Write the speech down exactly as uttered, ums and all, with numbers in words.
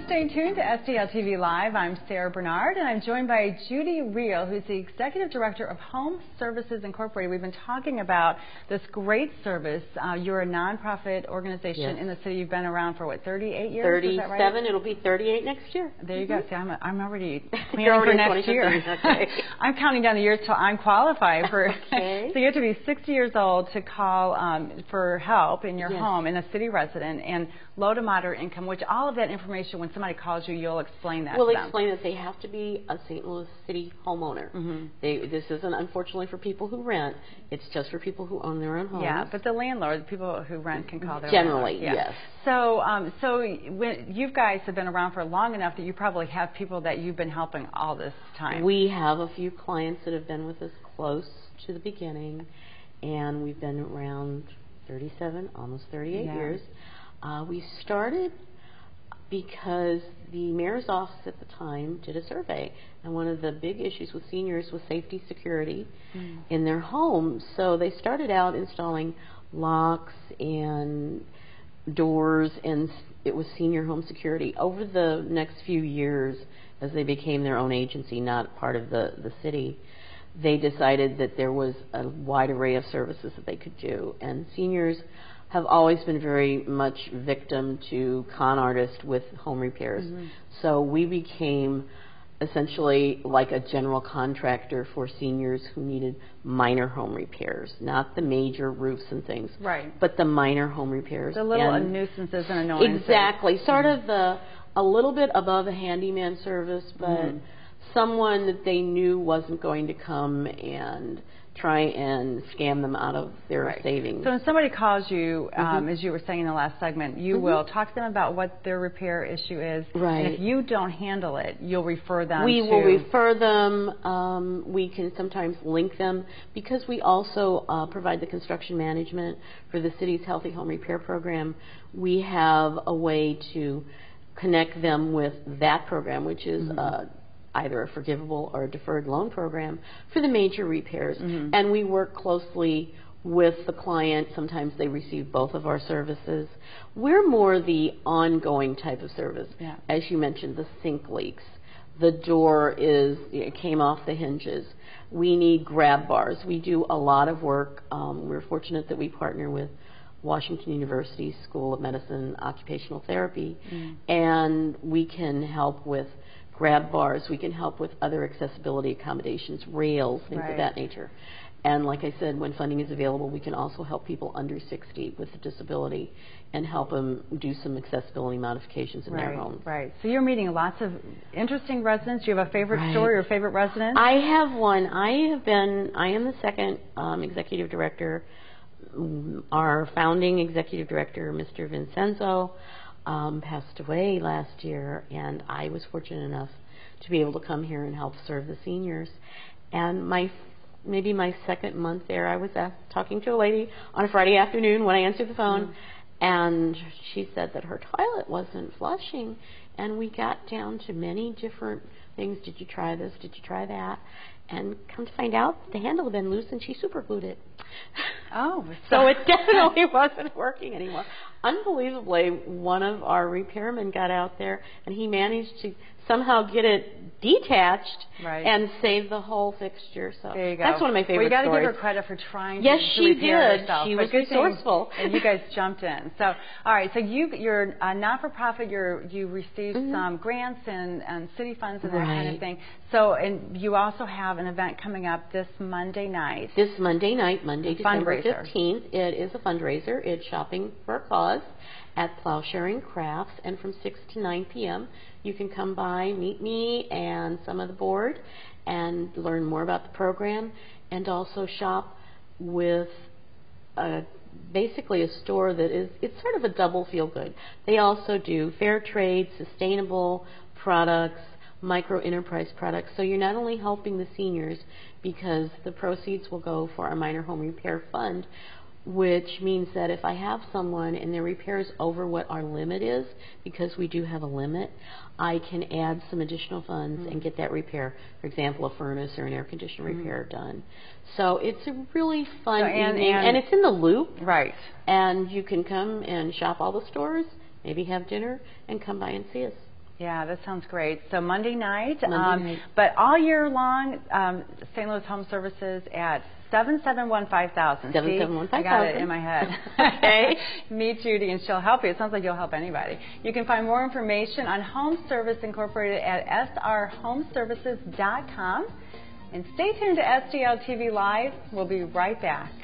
for staying tuned to S T L T V Live. I'm Sarah Bernard, and I'm joined by Judy Real, who's the Executive Director of Home Services Incorporated. We've been talking about this great service. Uh, you're a nonprofit organization yes. in the city. You've been around for, what, thirty-eight years? thirty-seven. Is that right? It'll be thirty-eight next year. There you mm-hmm. go. See, I'm, a, I'm already planning already for next year. Okay. I'm counting down the years till I'm qualified. For. Okay. So you have to be sixty years old to call um, for help in your yes. home, in a city resident, and low to moderate income, which all of that information, when somebody calls you, you'll explain that. We'll to them. explain that they have to be a Saint Louis City homeowner. Mm-hmm. They, this isn't, unfortunately, for people who rent. It's just for people who own their own homes. Yeah, but the landlord, people who rent can call their Generally, landlord. Yeah. yes. So, um, so when you guys have been around for long enough that you probably have people that you've been helping all this time. We have a few clients that have been with us close to the beginning, and we've been around thirty-seven, almost thirty-eight yeah. years. Uh, we started because the mayor's office at the time did a survey, and one of the big issues with seniors was safety, security mm. in their homes. So they started out installing locks and doors, and it was senior home security. Over the next few years, as they became their own agency, not part of the, the city, they decided that there was a wide array of services that they could do, and seniors have always been very much victim to con artists with home repairs. Mm-hmm. So we became essentially like a general contractor for seniors who needed minor home repairs, not the major roofs and things, right. but the minor home repairs. The little and nuisances and annoyances. Exactly. Sort mm-hmm. of the, a little bit above a handyman service, but mm-hmm. someone that they knew wasn't going to come and try and scam them out of their right. savings. So when somebody calls you, um, mm-hmm. as you were saying in the last segment, you mm-hmm. will talk to them about what their repair issue is. Right. And if you don't handle it, you'll refer them we to... We will refer them. Um, we can sometimes link them, because we also uh, provide the construction management for the city's Healthy Home Repair Program. We have a way to connect them with that program, which is... Mm-hmm. uh, either a forgivable or a deferred loan program for the major repairs. Mm-hmm. And we work closely with the client. Sometimes they receive both of our services. We're more the ongoing type of service. Yeah. As you mentioned, the sink leaks. The door is it came off the hinges. We need grab bars. We do a lot of work. Um, we're fortunate that we partner with Washington University School of Medicine, Occupational Therapy, mm-hmm. and we can help with grab bars, we can help with other accessibility accommodations, rails, things right. of that nature. And like I said, when funding is available, we can also help people under sixty with a disability and help them do some accessibility modifications in right, their homes. Right. So you're meeting lots of interesting residents. You have a favorite right. story or favorite resident? I have one. I have been, I am the second um, executive director. Our founding executive director, Mister Vincenzo, Um, passed away last year, and I was fortunate enough to be able to come here and help serve the seniors. And my maybe my second month there, I was asked, talking to a lady on a Friday afternoon when I answered the phone, mm-hmm. and she said that her toilet wasn't flushing, and we got down to many different things. Did you try this? Did you try that? And come to find out, the handle had been loose, and she superglued it. Oh. So it definitely wasn't working anymore. Unbelievably, one of our repairmen got out there, and he managed to somehow get it detached right. and save the whole fixture. So there you go. That's one of my favorite stories. Well, you got to give her credit for trying yes, to, to repair herself. Yes, she did. She was good resourceful. Thing, and you guys jumped in. So, all right, so you, you're a not-for-profit. You're, you received mm-hmm. some grants and, and city funds and that right. kind of thing. So, and you also have an event coming up this Monday night. This Monday night, Monday, December fifteenth. It is a fundraiser. It's Shopping for a Cause at Plowsharing Crafts, and from six to nine p m you can come by, meet me and some of the board, and learn more about the program, and also shop with a, basically a store that is, it's sort of a double feel-good. They also do fair trade, sustainable products, micro-enterprise products, so you're not only helping the seniors, because the proceeds will go for our minor home repair fund, which means that if I have someone and their repair is over what our limit is, because we do have a limit, I can add some additional funds mm-hmm. and get that repair, for example, a furnace or an air conditioner mm-hmm. repair done. So it's a really fun so, and, evening, and, and it's in the Loop. Right. And you can come and shop all the stores, maybe have dinner, and come by and see us. Yeah, that sounds great. So Monday night, Monday um, night. But all year long, um, Saint Louis Home Services at seven seven one, five thousand. seven seven one, five thousand. I got it in my head. Okay. Meet Judy and she'll help you. It sounds like you'll help anybody. You can find more information on Home Service Incorporated at S R home services dot com. And stay tuned to S T L T V Live. We'll be right back.